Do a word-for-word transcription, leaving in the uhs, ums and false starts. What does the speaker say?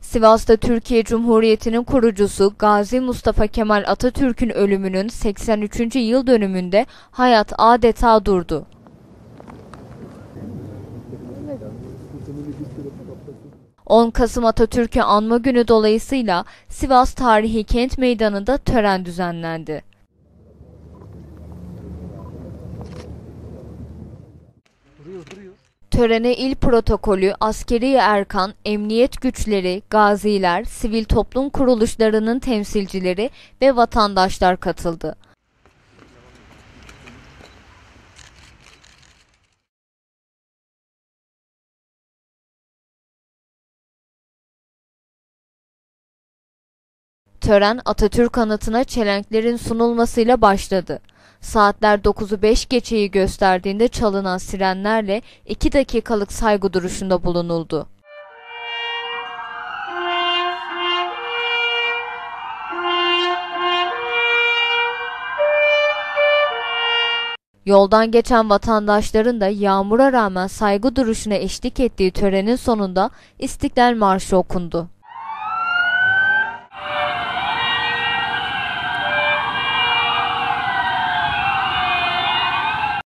Sivas'ta Türkiye Cumhuriyeti'nin kurucusu Gazi Mustafa Kemal Atatürk'ün ölümünün seksen üçüncü yıl dönümünde hayat adeta durdu. on Kasım Atatürk'ü anma günü dolayısıyla Sivas Tarihi Kent Meydanı'nda tören düzenlendi. Duruyor, duruyor. Törene il protokolü, askeri erkan, emniyet güçleri, gaziler, sivil toplum kuruluşlarının temsilcileri ve vatandaşlar katıldı. Tören Atatürk anıtına çelenklerin sunulmasıyla başladı. Saatler dokuzu beş geçeyi gösterdiğinde çalınan sirenlerle iki dakikalık saygı duruşunda bulunuldu. Yoldan geçen vatandaşların da yağmura rağmen saygı duruşuna eşlik ettiği törenin sonunda İstiklal Marşı okundu.